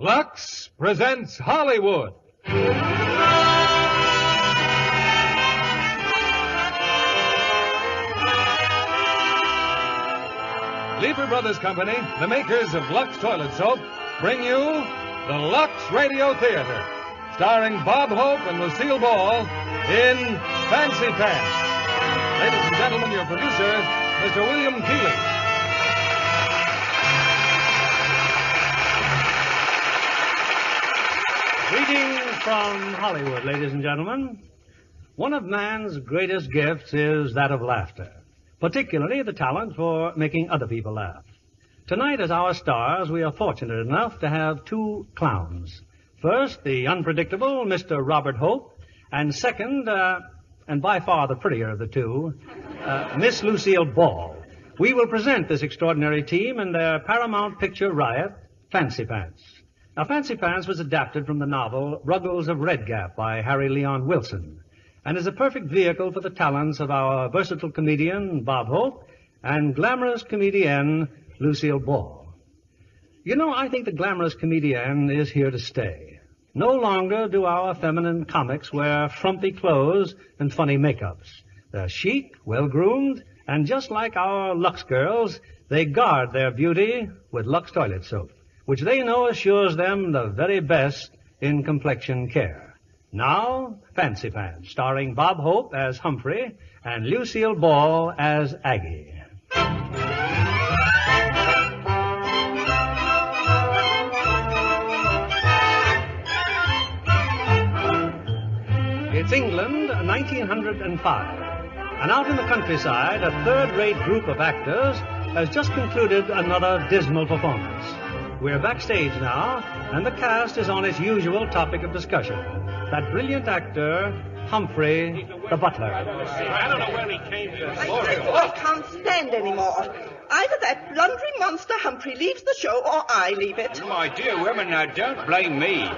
Lux presents Hollywood. Lever Brothers Company, the makers of Lux Toilet Soap, bring you the Lux Radio Theater, starring Bob Hope and Lucille Ball in Fancy Pants. Ladies and gentlemen, your producer, Mr. William Keighley. Greetings from Hollywood, ladies and gentlemen. One of man's greatest gifts is that of laughter, particularly the talent for making other people laugh. Tonight, as our stars, we are fortunate enough to have two clowns. First, the unpredictable Mr. Robert Hope, and second, and by far the prettier of the two, Miss Lucille Ball. We will present this extraordinary team in their Paramount Picture riot, Fancy Pants. Now, Fancy Pants was adapted from the novel Ruggles of Red Gap by Harry Leon Wilson and is a perfect vehicle for the talents of our versatile comedian, Bob Hope, and glamorous comedienne, Lucille Ball. You know, I think the glamorous comedienne is here to stay. No longer do our feminine comics wear frumpy clothes and funny makeups. They're chic, well-groomed, and just like our Lux girls, they guard their beauty with Lux Toilet Soap, which they know assures them the very best in complexion care. Now, Fancy Pants, starring Bob Hope as Humphrey and Lucille Ball as Aggie. It's England, 1905, and out in the countryside, a third-rate group of actors has just concluded another dismal performance. We're backstage now, and the cast is on its usual topic of discussion. That brilliant actor, Humphrey the Butler. I don't know where he came from. I can't stand anymore. Either that blundering monster Humphrey leaves the show, or I leave it. Oh, my dear women, now don't blame me.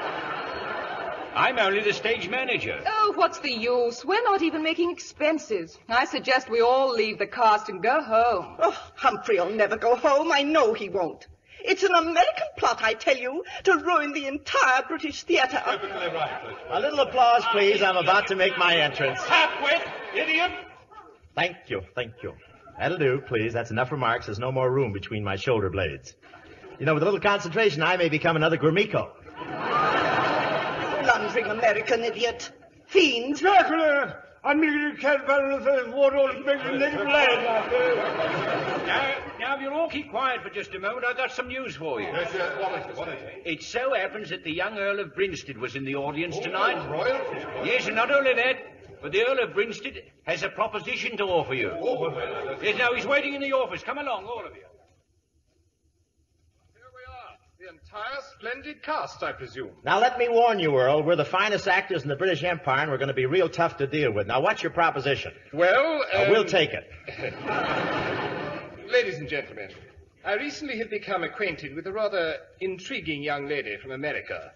I'm only the stage manager. Oh, what's the use? We're not even making expenses. I suggest we all leave the cast and go home. Oh, Humphrey'll never go home. I know he won't. It's an American plot, I tell you, to ruin the entire British theater. Perfectly right. A little applause, please. I'm about to make my entrance. Half-wit, idiot. Thank you. That'll do, please. That's enough remarks. There's no more room between my shoulder blades. You know, with a little concentration, I may become another Gromyko. Blundering American idiot. Fiends. Now, if you'll all keep quiet for just a moment, I've got some news for you. Yes, yes. What is it? It so happens that the young Earl of Brinstead was in the audience tonight. Royal? Yes, and not only that, but the Earl of Brinstead has a proposition to offer you. Oh. Yes, now, he's waiting in the office. Come along, all of you. The entire splendid cast, I presume. Now, let me warn you, Earl, we're the finest actors in the British Empire, and we're going to be real tough to deal with. Now, what's your proposition? Well, we'll take it. Ladies and gentlemen, I recently have become acquainted with a rather intriguing young lady from America.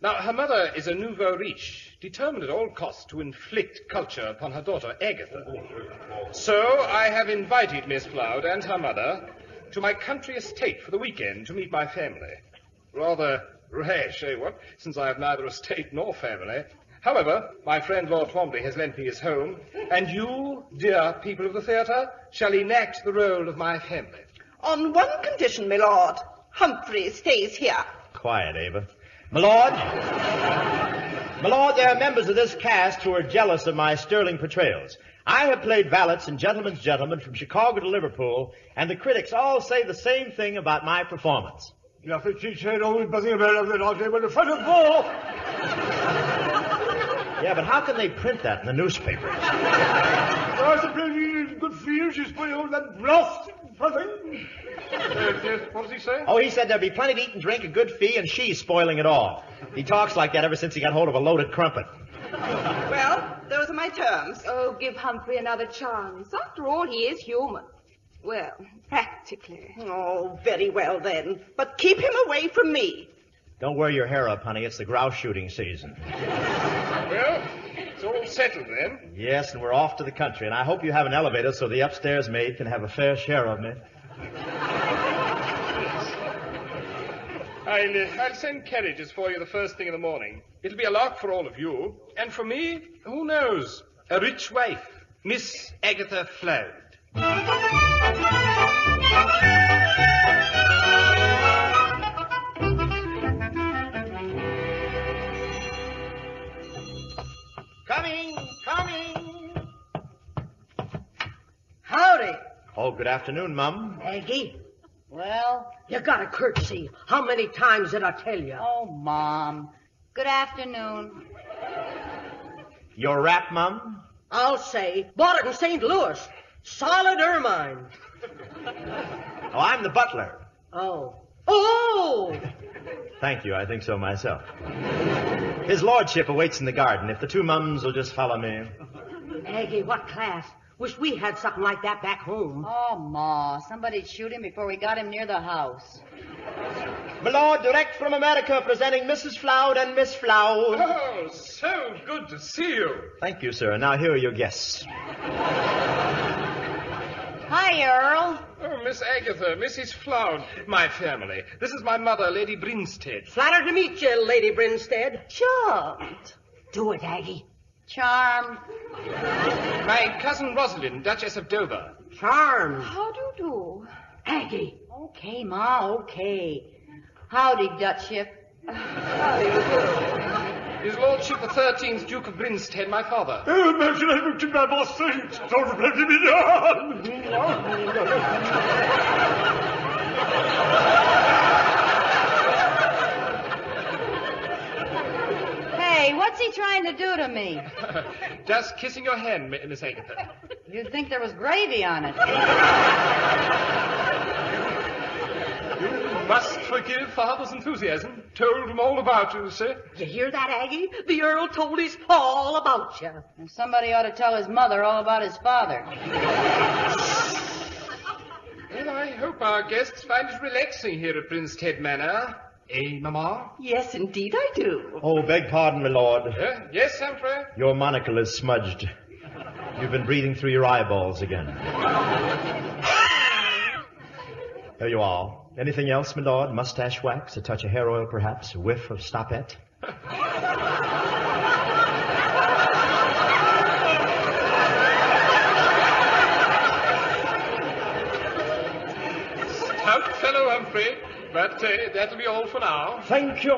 Now, her mother is a nouveau riche, determined at all costs to inflict culture upon her daughter, Agatha. So, I have invited Miss Floud and her mother to my country estate for the weekend to meet my family. Rather rash, eh, what? Since I have neither estate nor family. However, my friend Lord Twombly has lent me his home, and you, dear people of the theatre, shall enact the role of my family. On one condition, my lord. Humphrey stays here. Quiet, Ava. My lord. My lord, there are members of this cast who are jealous of my sterling portrayals. I have played valets in Gentlemen's Gentlemen from Chicago to Liverpool, and the critics all say the same thing about my performance. Yeah, but how can they print that in the newspapers? What does he say? Oh, he said there'd be plenty to eat and drink, a good fee, and she's spoiling it all. He talks like that ever since he got hold of a loaded crumpet. Well, those are my terms. Oh, give Humphrey another chance. After all, he is human. Well, practically. Oh, very well then. But keep him away from me. Don't wear your hair up, honey. It's the grouse shooting season. Well, it's all settled then. Yes, and we're off to the country. And I hope you have an elevator so the upstairs maid can have a fair share of me. I'll send carriages for you the first thing in the morning. It'll be a lark for all of you. And for me, who knows? A rich wife, Miss Agatha Flood. Coming. Howdy. Oh, good afternoon, Mum. Aggie. Well? You gotta curtsy. How many times did I tell you? Oh, Mom. Good afternoon. Your wrap, Mum? I'll say. Bought it in St. Louis. Solid ermine. Oh, I'm the butler. Oh. Oh! Thank you. I think so myself. His lordship awaits in the garden. If the two mums will just follow me. Aggie, what class? Wish we had something like that back home. Oh, Ma, somebody'd shoot him before we got him near the house. My lord, direct from America, presenting Mrs. Floud and Miss Floud. Oh, so good to see you. Thank you, sir. Now, here are your guests. Hi, Earl. Oh, Miss Agatha, Mrs. Floud, my family. This is my mother, Lady Brinstead. Flattered to meet you, Lady Brinstead. Charmed. Do it, Aggie. Charmed. My cousin Rosalind, Duchess of Dover. Charmed. How do you do? Aggie. Okay, Ma, okay. Howdy, Duchess. Howdy, His lordship, the 13th Duke of Brinstead, my father. Oh, imagine to my boss saint. Don't let him in. Hey, what's he trying to do to me? Just kissing your hand, Miss Agatha. You'd think there was gravy on it. You must forgive Father's enthusiasm. Told him all about you, sir. You hear that, Aggie? The Earl told us all about you. And somebody ought to tell his mother all about his father. Well, I hope our guests find it relaxing here at Brinstead Manor. Eh, Mama? Yes, indeed I do. Oh, beg pardon, my lord. Yes, Humphrey? Your monocle is smudged. You've been breathing through your eyeballs again. There you are. Anything else, my lord? Mustache wax, a touch of hair oil, perhaps, a whiff of stopette? Stout fellow, Humphrey, but that'll be all for now. Thank you.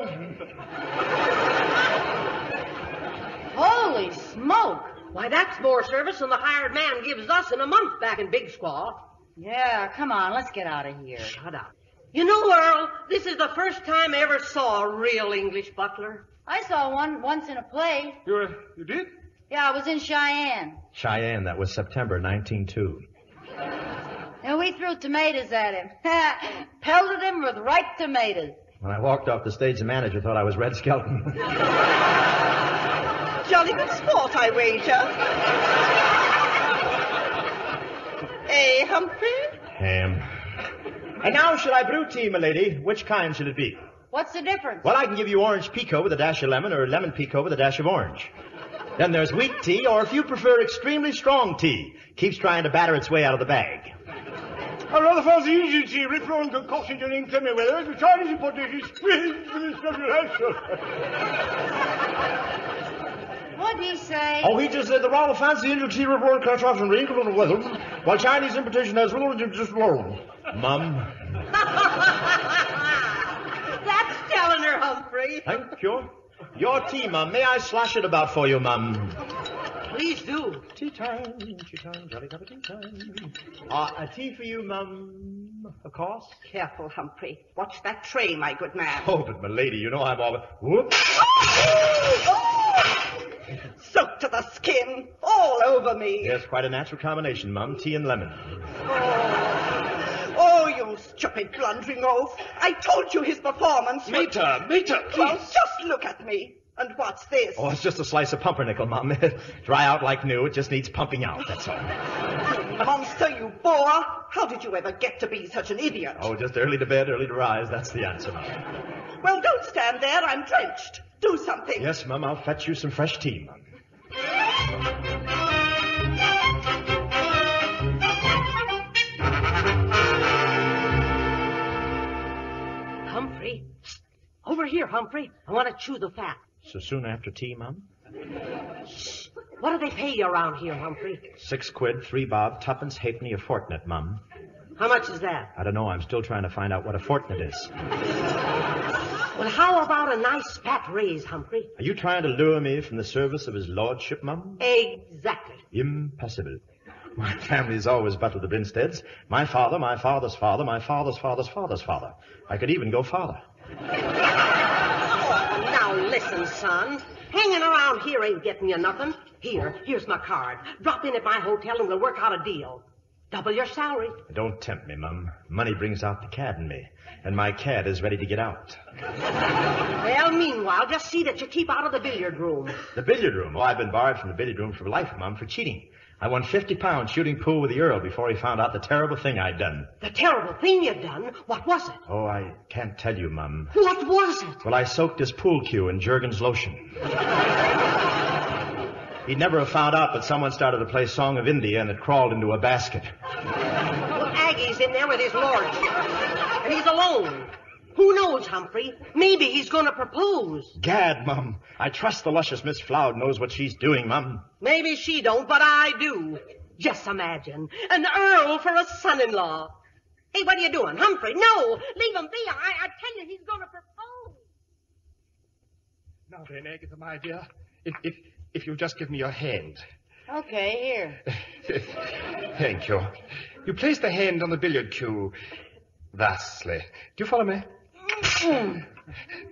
Holy smoke! Why, that's more service than the hired man gives us in a month back in Big Squaw. Yeah, come on, let's get out of here. Shut up. You know, Earl, this is the first time I ever saw a real English butler. I saw one once in a play. You did? Yeah, I was in Cheyenne. Cheyenne, that was September 1902. And we threw tomatoes at him. Pelted him with ripe tomatoes. When I walked off the stage, the manager thought I was Red Skelton. Jolly good sport, I wager. Hey, Humphrey? Ham. And now, shall I brew tea, my lady? Which kind should it be? What's the difference? Well, I can give you orange pekoe with a dash of lemon, or lemon pekoe with a dash of orange. Then there's weak tea, or if you prefer, extremely strong tea. Keeps trying to batter its way out of the bag. I rather fancy easy tea, ripped raw and concocted in inclement weather, as the Chinese imported his squid for this revelation. What'd he say? Oh, he just said the rather fancy easy tea, ripped raw and concocted in inclement weather, while Chinese importation has origin just low. Mum. That's telling her, Humphrey. Thank you. Your tea, Mum. May I slash it about for you, Mum? Please do. Tea time, jolly cup of tea time. A tea for you, Mum, of course. Careful, Humphrey. Watch that tray, my good man. Oh, but my lady, you know I'm all... Whoop. Soaked to the skin, all over me. Yes, quite a natural combination, Mum. Tea and lemon. Oh, you stupid blundering oaf. I told you his performance... Mater, please. Well, just look at me. And what's this? Oh, it's just a slice of pumpernickel, Mum. Dry out like new. It just needs pumping out, that's all. You monster, you bore. How did you ever get to be such an idiot? Oh, just early to bed, early to rise. That's the answer, Mum. Well, don't stand there. I'm drenched. Do something. Yes, Mum, I'll fetch you some fresh tea, Mum. Over here, Humphrey. I want to chew the fat. So soon after tea, Mum? Shh. What do they pay you around here, Humphrey? $6, 3 bob, tuppence, halfpenny a fortnight, Mum. How much is that? I don't know. I'm still trying to find out what a fortnight is. Well, how about a nice fat raise, Humphrey? Are you trying to lure me from the service of his lordship, Mum? Exactly. Impossible. My family's always battled the Brinsteads. My father, my father's father, my father's father's father's father. I could even go farther. Oh, now listen, son. Hanging around here ain't getting you nothing. Here's my card. Drop in at my hotel and we'll work out a deal. Double your salary. Don't tempt me, Mum. Money brings out the cad in me, and my cad is ready to get out. Well, meanwhile, just see that you keep out of the billiard room. The billiard room? Oh, I've been barred from the billiard room for life, Mum, for cheating. I won 50 pounds shooting pool with the Earl before he found out the terrible thing I'd done. The terrible thing you'd done? What was it? Oh, I can't tell you, Mum. What was it? Well, I soaked his pool cue in Jergens lotion. He'd never have found out, but someone started to play Song of India and it crawled into a basket. Well, Aggie's in there with his lordship, and he's alone. Who knows, Humphrey? Maybe he's going to propose. Gad, Mum. I trust the luscious Miss Floud knows what she's doing, Mum. Maybe she don't, but I do. Just imagine. An earl for a son-in-law. Hey, what are you doing, Humphrey? No, leave him be. I tell you, he's going to propose. Now then, Agatha, my dear, if you'll just give me your hand. Okay, here. Thank you. You place the hand on the billiard cue. Thusly. Do you follow me?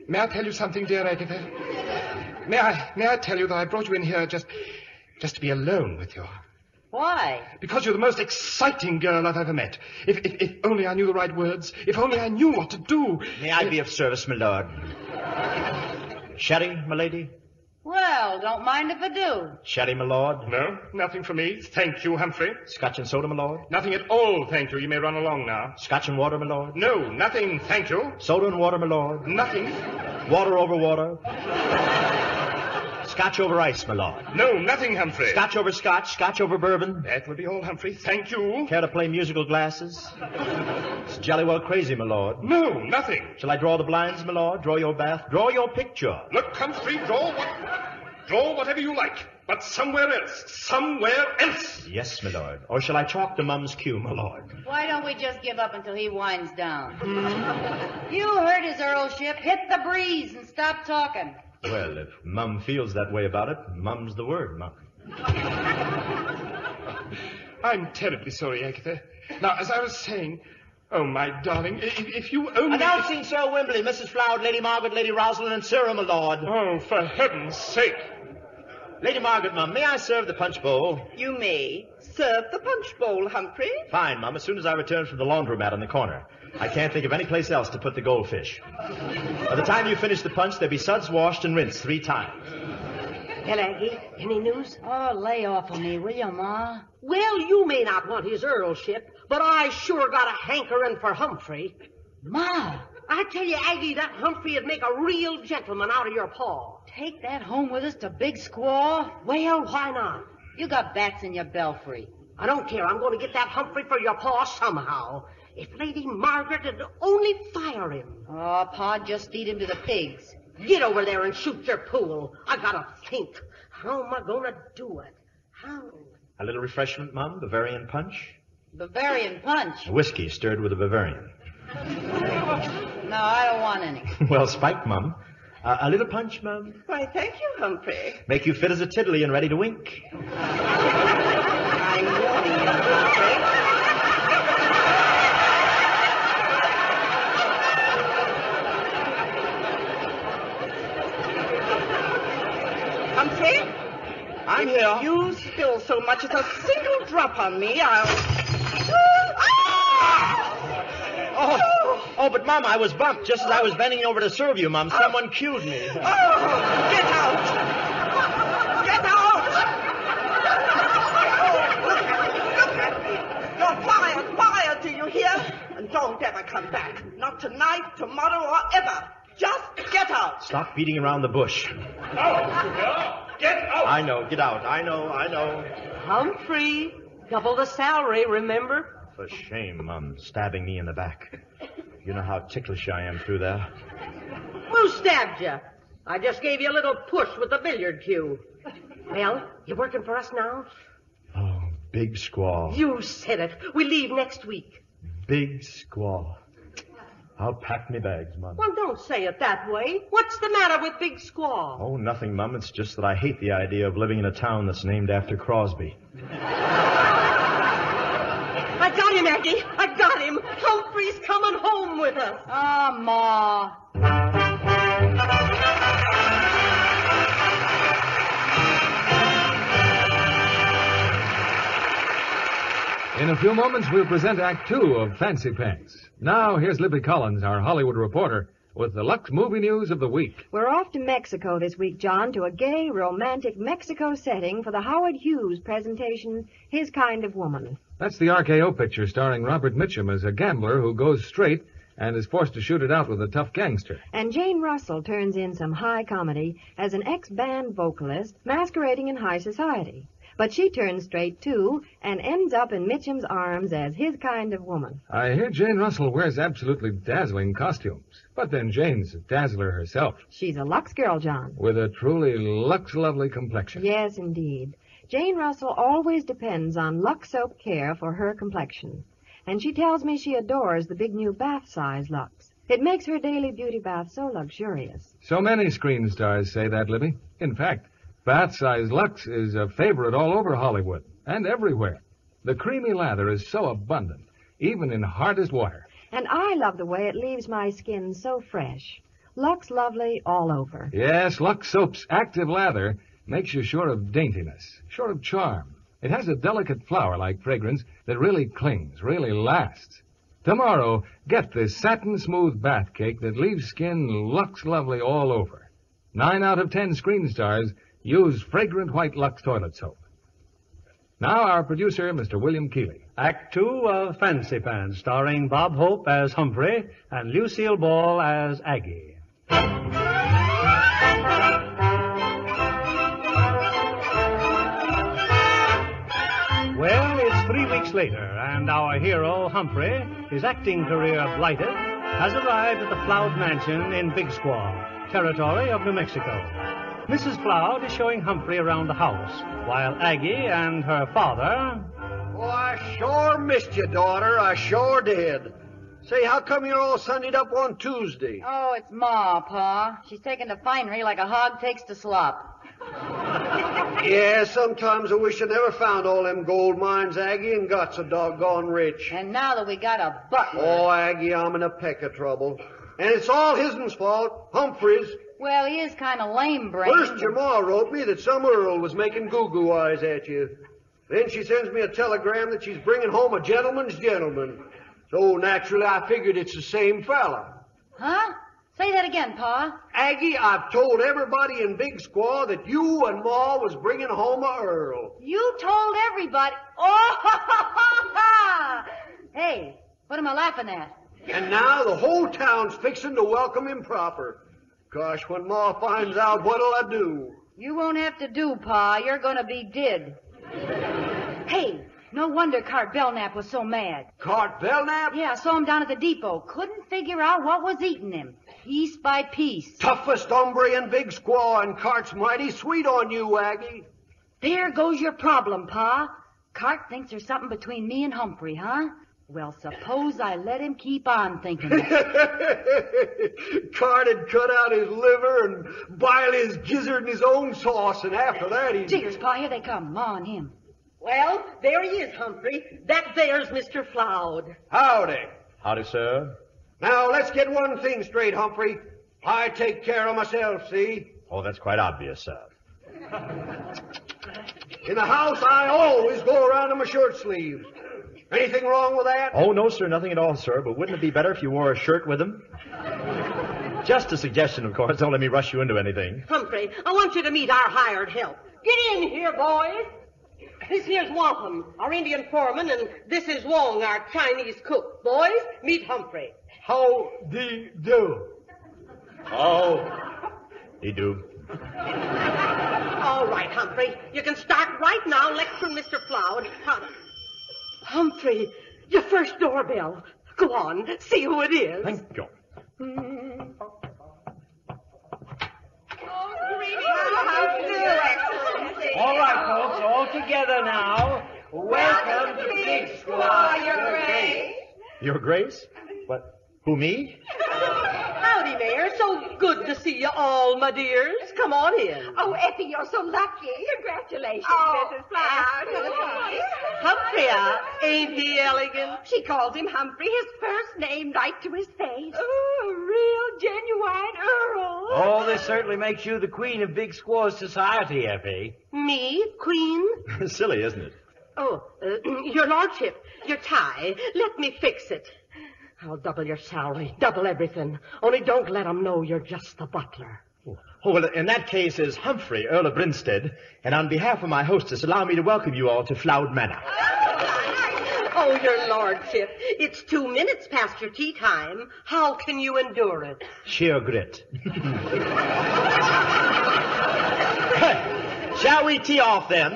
May I tell you something, dear Agatha? May I tell you that I brought you in here just to be alone with you? Why? Because you're the most exciting girl I've ever met. If only I knew the right words. If only I knew what to do. May I be of service, my lord? Sherry, my lady? Well, don't mind if I do. Sherry, my lord? No, nothing for me. Thank you, Humphrey. Scotch and soda, my lord? Nothing at all, thank you. You may run along now. Scotch and water, my lord? No, nothing, thank you. Soda and water, my lord? Nothing. Water over water? Scotch over ice, my lord? No, nothing, Humphrey. Scotch over scotch, scotch over bourbon? That would be all, Humphrey, thank you. Care to play musical glasses? It's jolly well crazy, my lord. No, nothing. Shall I draw the blinds, my lord? Draw your bath? Draw your picture? Look, Humphrey, draw whatever you like, but somewhere else. Somewhere else. Yes, my lord. Or shall I chalk to Mum's cue, my lord? Why don't we just give up until he winds down? You heard his earlship. Hit the breeze and stop talking. Well, if Mum feels that way about it, Mum's the word, Mum. I'm terribly sorry, Agatha. Now, as I was saying... Oh, my darling, if you only... Announcing Sir Wembley, Mrs. Floud, Lady Margaret, Lady Rosalind, and Sarah, my lord. Oh, for heaven's sake. Lady Margaret, Mum, may I serve the punch bowl? You may serve the punch bowl, Humphrey. Fine, Mum, as soon as I return from the laundromat on the corner. I can't think of any place else to put the goldfish. By the time you finish the punch, there'll be suds washed and rinsed 3 times. Well, Aggie, any news? Oh, lay off of me, will you, Ma? Well, you may not want his earlship, but I sure got a hankering for Humphrey. Ma! I tell you, Aggie, that Humphrey would make a real gentleman out of your paw. Take that home with us to Big Squaw? Well, why not? You got bats in your belfry. I don't care. I'm going to get that Humphrey for your paw somehow. If Lady Margaret would only fire him. Oh, Pa, just feed him to the pigs. Get over there and shoot your pool. I gotta think. How am I gonna do it? How? A little refreshment, Mum? Bavarian punch? Bavarian punch? Whiskey stirred with a Bavarian. No, I don't want any. Well, spiked, Mum. A little punch, Mum? Why, thank you, Humphrey. Make you fit as a tiddly and ready to wink. I know you, Humphrey. Humphrey, I'm here. If you spill so much as a single drop on me, I'll... Oh, but, Mum, I was bumped. Just as I was bending over to serve you, Mum, someone cued me. Oh, get out. Get out. Oh, look at me. You're fired, do you hear? And don't ever come back. Not tonight, tomorrow, or ever. Just get out. Stop beating around the bush. Out! No, get out! I know, get out. I know. Humphrey, double the salary, remember? For shame, Mum, stabbing me in the back. You know how ticklish I am through there. Who stabbed you? I just gave you a little push with the billiard cue. Well, you working for us now? Oh, Big Squaw. You said it. We leave next week. Big Squaw. I'll pack me bags, Mum. Well, don't say it that way. What's the matter with Big Squaw? Oh, nothing, Mum. It's just that I hate the idea of living in a town that's named after Crosby. I got him, Aggie. I got him. Humphrey's coming home with us. Ah, Ma. In a few moments, we'll present Act Two of Fancy Pants. Now, here's Libby Collins, our Hollywood reporter, with the Lux Movie News of the Week. We're off to Mexico this week, John, to a gay, romantic Mexico setting for the Howard Hughes presentation, His Kind of Woman. That's the RKO picture starring Robert Mitchum as a gambler who goes straight and is forced to shoot it out with a tough gangster. And Jane Russell turns in some high comedy as an ex-band vocalist masquerading in high society. But she turns straight, too, and ends up in Mitchum's arms as his kind of woman. I hear Jane Russell wears absolutely dazzling costumes. But then Jane's a dazzler herself. She's a Lux girl, John. With a truly Lux-lovely complexion. Yes, indeed. Jane Russell always depends on Lux Soap Care for her complexion. And she tells me she adores the big new bath size Lux. It makes her daily beauty bath so luxurious. So many screen stars say that, Libby. In fact, bath-size Lux is a favorite all over Hollywood and everywhere. The creamy lather is so abundant, even in hardest water. And I love the way it leaves my skin so fresh. Lux lovely all over. Yes, Lux Soap's active lather makes you sure of daintiness, sure of charm. It has a delicate flower-like fragrance that really clings, really lasts. Tomorrow, get this satin-smooth bath cake that leaves skin Lux lovely all over. 9 out of 10 screen stars use fragrant white Lux Toilet Soap. Now our producer, Mr. William Keighley. Act Two of Fancy Pants, starring Bob Hope as Humphrey and Lucille Ball as Aggie. Well, it's 3 weeks later, and our hero, Humphrey, his acting career blighted, has arrived at the Flood Mansion in Big Squaw, territory of New Mexico. Mrs. Flood is showing Humphrey around the house, while Aggie and her father... Oh, I sure missed you, daughter. I sure did. Say, how come you're all sunnied up on Tuesday? Oh, it's Ma, Pa. She's taken to finery like a hog takes to slop. Yeah, sometimes I wish I never found all them gold mines, Aggie, and got so doggone rich. And now that we got a butler... Oh, Aggie, I'm in a peck of trouble. And it's all his'n fault, Humphrey's. Well, he is kind of lame-brained. First, your ma wrote me that some Earl was making goo-goo eyes at you. Then she sends me a telegram that she's bringing home a gentleman's gentleman. So, naturally, I figured it's the same fella. Huh? Say that again, Pa. Aggie, I've told everybody in Big Squaw that you and Ma was bringing home a Earl. You told everybody? Oh, ha, ha, ha, ha. Hey, what am I laughing at? And now the whole town's fixing to welcome him proper. Gosh, when Ma finds out, what'll I do? You won't have to do, Pa. You're going to be did. Hey, no wonder Cart Belknap was so mad. Cart Belknap? Yeah, I saw him down at the depot. Couldn't figure out what was eating him. Piece by piece. Toughest hombre in Big Squaw, and Cart's mighty sweet on you, Aggie. There goes your problem, Pa. Cart thinks there's something between me and Humphrey, huh? Well, suppose I let him keep on thinking that. Cart had cut out his liver and biled his gizzard in his own sauce, and after that he... Jiggers, Pa, here they come, Ma and him. Well, there he is, Humphrey. That there's Mr. Floud. Howdy. Howdy, sir. Now, let's get one thing straight, Humphrey. I take care of myself, see? Oh, that's quite obvious, sir. In the house, I always go around in my shirt sleeves. Anything wrong with that? Oh, no, sir, nothing at all, sir. But wouldn't it be better if you wore a shirt with him? Just a suggestion, of course. Don't let me rush you into anything. Humphrey, I want you to meet our hired help. Get in here, boys. This here's Wampum, our Indian foreman, and this is Wong, our Chinese cook. Boys, meet Humphrey. How de do? Oh, de do. All right, Humphrey. You can start right now lecturing Mr. Floud how to... Humphrey, your first doorbell. Go on, see who it is. Thank you. together now. Welcome to Big Squaw, Your Grace. Your Grace? What? Who, me? Howdy, Mayor. So good to see you all, my dears. Come on in. Oh, Effie, you're so lucky. Congratulations, Mrs. Flowers. Humphrey, ain't he elegant? She calls him Humphrey, his first name, right to his face. Oh, real, genuine Earl. Oh, this certainly makes you the queen of Big Squaw's society, Effie. Me? Queen? Silly, isn't it? Oh, your lordship, your tie. Let me fix it. I'll double your salary, double everything. Only don't let them know you're just the butler. Oh, well, in that case is Humphrey, Earl of Brinstead, and on behalf of my hostess, allow me to welcome you all to Floud Manor. Oh, your lordship, it's 2 minutes past your tea time. How can you endure it? Sheer grit. Shall we tee off, then?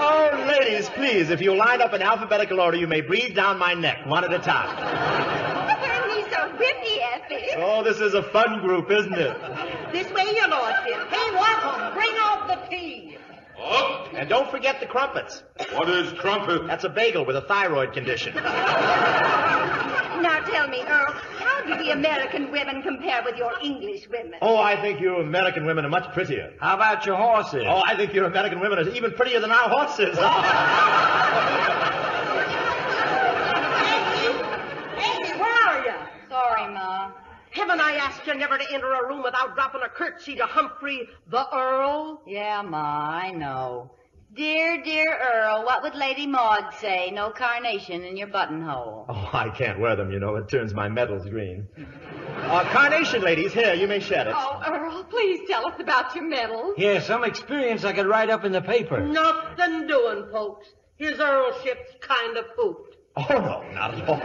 Oh, ladies, please, if you line up in alphabetical order, you may breathe down my neck one at a time. Well, he's so whippy, Effie. Oh, this is a fun group, isn't it? This way, your lordship. Hey, Waffles, bring out the tea. Up. And don't forget the crumpets. What is crumpet? That's a bagel with a thyroid condition. Now tell me, Earl, how do the American women compare with your English women? Oh, I think your American women are much prettier. How about your horses? Oh, I think your American women are even prettier than our horses. Amy, where are you? Sorry, Ma. Haven't I asked you never to enter a room without dropping a curtsy to Humphrey the Earl? Yeah, Ma, I know. Dear, dear Earl, what would Lady Maud say? No carnation in your buttonhole. Oh, I can't wear them, you know. It turns my medals green. Carnation, ladies, here, you may shed it. Oh, Earl, please tell us about your medals. Yeah, some experience I could write up in the paper. Nothing doing, folks. His Earlship's kind of pooped. Oh, no, not at all.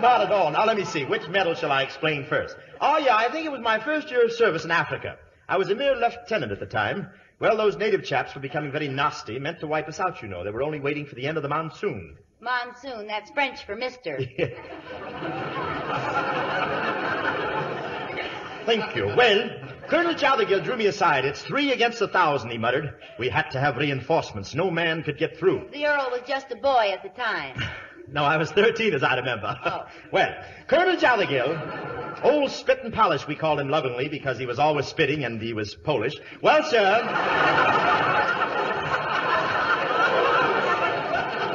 Not at all. Now, let me see. Which medal shall I explain first? Oh, yeah, I think it was my first year of service in Africa. I was a mere lieutenant at the time. Well, those native chaps were becoming very nasty, meant to wipe us out, you know. They were only waiting for the end of the monsoon. Monsoon, that's French for mister. Thank you. Well, Colonel Chowdergill drew me aside. It's 3 against 1,000, he muttered. We had to have reinforcements. No man could get through. The Earl was just a boy at the time. No, I was 13, as I remember. Oh. Well, Colonel Chowdergill, old spit and polish, we called him lovingly because he was always spitting and he was Polish. Well, sir,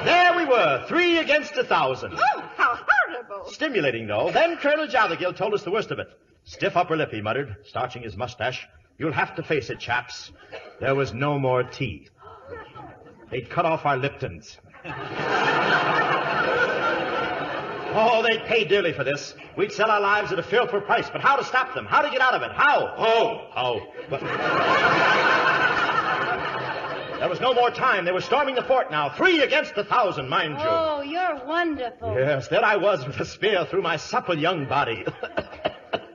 there we were, 3 against 1,000. Oh, how horrible. Stimulating, though. Then Colonel Chowdergill told us the worst of it. Stiff upper lip, he muttered, starching his mustache. You'll have to face it, chaps. There was no more tea. They'd cut off our Liptons. Oh, they paid dearly for this. We'd sell our lives at a fearful price, but how to stop them? How to get out of it? How? But there was no more time. They were storming the fort now. 3 against 1,000, mind you. Oh, you're wonderful. Yes, there I was with a spear through my supple young body.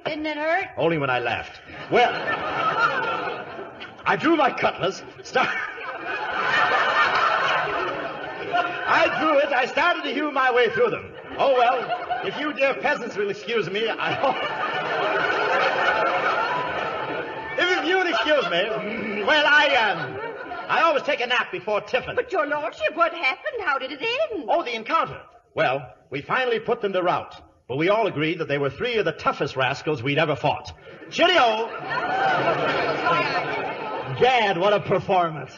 Didn't it hurt? Only when I laughed. Well, I drew my cutlass, I started to hew my way through them. Oh, well, if you dear peasants will excuse me, if you'd excuse me, well, I always take a nap before tiffin. But your lordship, what happened? How did it end? Oh, the encounter. Well, we finally put them to rout. But we all agreed that they were 3 of the toughest rascals we'd ever fought. Cheerio! Gad, what a performance.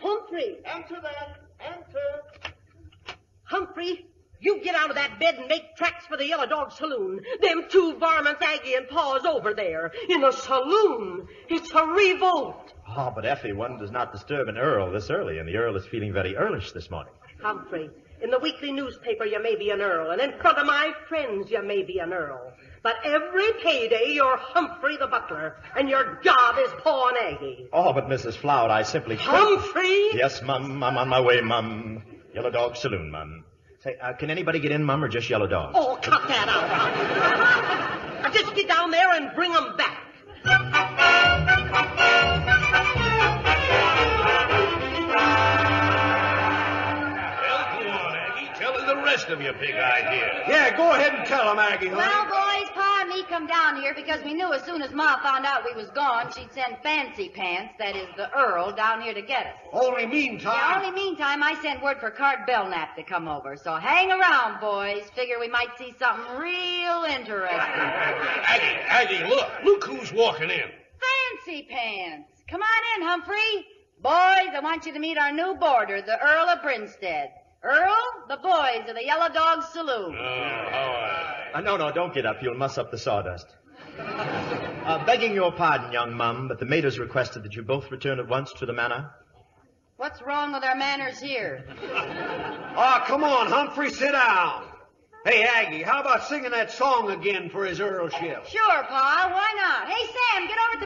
Humphrey! Enter that! Enter! Humphrey, you get out of that bed and make tracks for the Yellow Dog Saloon. Them 2 varmints, Aggie and Pa's over there. In a saloon. It's a revolt. Oh, but Effie, one does not disturb an Earl this early, and the Earl is feeling very earlish this morning. Humphrey, in the weekly newspaper you may be an Earl, and in front of my friends you may be an Earl. But every payday, you're Humphrey the butler, and your job is Paw and Aggie. Oh, but Mrs. Floud, I simply couldn't. Humphrey! Yes, Mum. I'm on my way, Mum. Yellow Dog Saloon, Mum. Say, can anybody get in, Mum, or just Yellow Dogs? Oh, cut that out. Now just get down there and bring them back. Well, come on, Aggie. Tell her the rest of your big idea. Yeah, go ahead and tell them, Aggie. Honey. Well, boys, Pa and me come down here because we knew as soon as Ma found out we was gone, she'd send Fancy Pants, that is the Earl, down here to get us. Only meantime. Yeah, only meantime, I sent word for Cart Belknap to come over. So hang around, boys. Figure we might see something real interesting. Aggie, look. Look who's walking in. Fancy Pants. Come on in, Humphrey. Boys, I want you to meet our new boarder, the Earl of Brinstead. Earl, the boys of the Yellow Dog Saloon. No, don't get up. You'll muss up the sawdust. Begging your pardon, young mum, but the maid has requested that you both return at once to the manor. What's wrong with our manners here? Oh, come on, Humphrey, sit down. Hey, Aggie, how about singing that song again for his earlship? Sure, Pa, why not? Hey, Sam, get over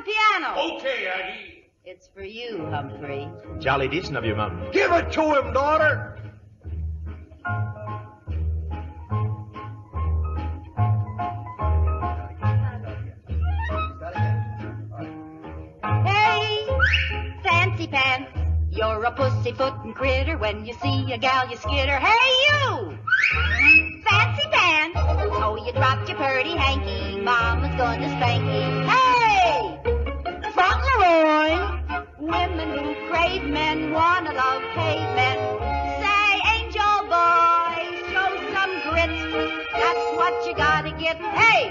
to the piano. Okay, Aggie. It's for you, Humphrey. Jolly decent of you, Mum. Give it to him, daughter. Hey, Fancy Pants, you're a pussyfootin' critter. When you see a gal, you skitter. Hey, you! Fancy Pants! Oh, you dropped your purty hanky. Mama's gonna spank you. Hey! Fauntleroy! Women who crave men wanna love cavemen. Say, angel boy, show some grit. That's what you gotta get. Hey!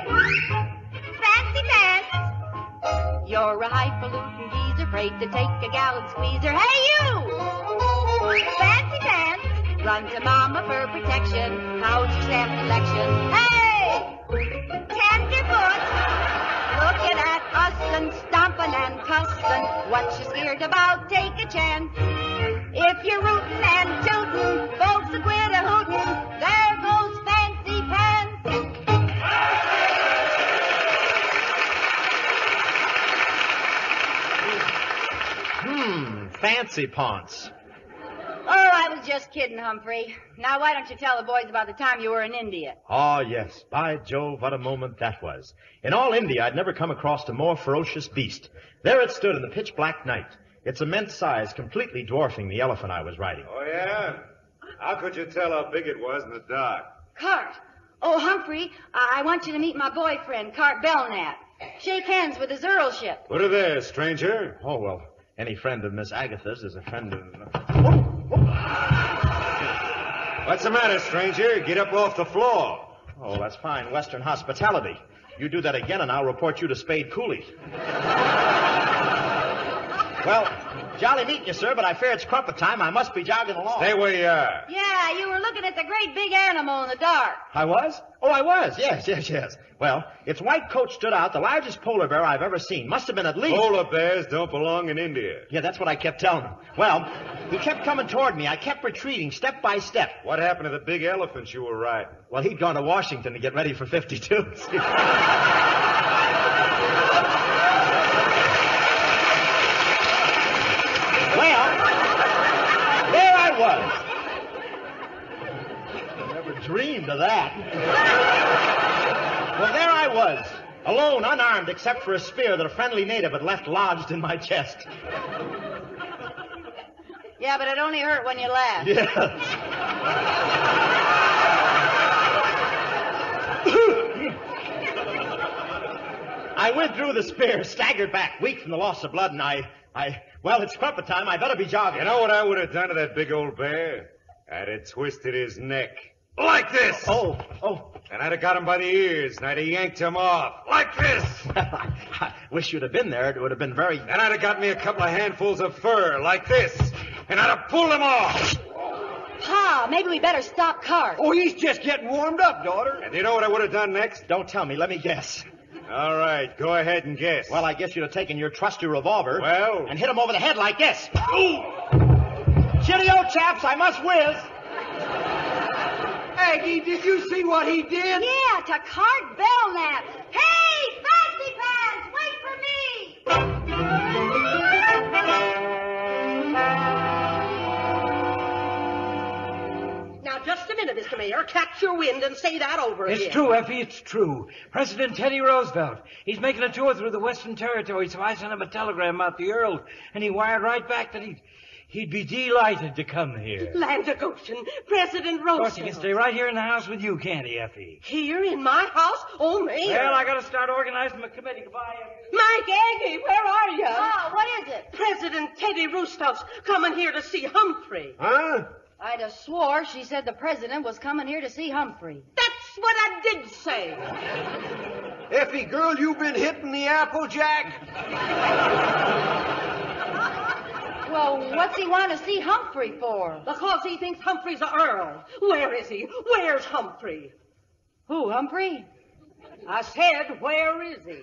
Fancy Pants! You're a highfalutin' geezer, afraid to take a gal and squeeze her. Hey, you! Fancy Pants! Run to Mama for protection. How's your sample election? Hey! Tenderfoot! Looking at us and stomping and cussing. What you scared about? Take a chance. If you're rootin' and tootin', folks will quit a hootin'. There goes Fancy Pants. Fancy Pants. Oh, I was just kidding, Humphrey. Now, why don't you tell the boys about the time you were in India? Oh, yes. By Jove, what a moment that was. In all India, I'd never come across a more ferocious beast. There it stood in the pitch-black night, its immense size completely dwarfing the elephant I was riding. Oh, yeah? How could you tell how big it was in the dark? Cart. Oh, Humphrey, I want you to meet my boyfriend, Cart Belknap. Shake hands with his earlship. What are there, stranger? Oh, well, any friend of Miss Agatha's is a friend of... Oh! What's the matter, stranger? Get up off the floor. Oh, that's fine Western hospitality. You do that again, and I'll report you to Spade Cooley. Well, jolly meeting you, sir, but I fear it's crumpet time. I must be jogging along. Stay where you are. Yeah, you were looking at the great big animal in the dark. I was? Oh, I was. Yes. Well, its white coat stood out, the largest polar bear I've ever seen. Must have been at least... Polar bears don't belong in India. Yeah, that's what I kept telling him. Well, he kept coming toward me. I kept retreating step by step. What happened to the big elephant you were riding? Well, he'd gone to Washington to get ready for 52. I never dreamed of that. Well, there I was, alone, unarmed, except for a spear that a friendly native had left lodged in my chest. Yeah, but it only hurt when you laughed. Yeah. I withdrew the spear, staggered back, weak from the loss of blood, and well, it's crumpet time. I better be jogging. You know what I would have done to that big old bear? I'd have twisted his neck. Like this! Oh. And I'd have got him by the ears, and I'd have yanked him off. Like this! I wish you'd have been there. It would have been very... And I'd have got me a couple of handfuls of fur, like this. And I'd have pulled him off. Pa, maybe we better stop Cart. Oh, he's just getting warmed up, daughter. And you know what I would have done next? Don't tell me. Let me guess. All right, go ahead and guess. Well, I guess you'd have taken your trusty revolver... Well? ...and hit him over the head like this. Ooh! Cheerio, chaps, I must whiz. Aggie, did you see what he did? Yeah, to Cart Belknap. Hey, Fancy Pants, wait for me! Now, just a minute, Mr. Mayor. Catch your wind and say that over again. It's true, Effie, it's true. President Teddy Roosevelt. He's making a tour through the Western Territory, so I sent him a telegram about the Earl, and he wired right back that he... He'd be delighted to come here. Land of Goshen, President Roosevelt. Of course, he can stay right here in the house with you, can't he, Effie? Here in my house? Oh, man. Well, I gotta start organizing my committee. Goodbye, Effie. Mike, Aggie, where are you? Ah, what is it? President Teddy Roosevelt's coming here to see Humphrey. Huh? I'd have swore she said the president was coming here to see Humphrey. That's what I did say. Effie, girl, you've been hitting the apple jack. Well, what's he want to see Humphrey for? Because he thinks Humphrey's an earl. Where is he? Where's Humphrey? Who, Humphrey? I said, where is he?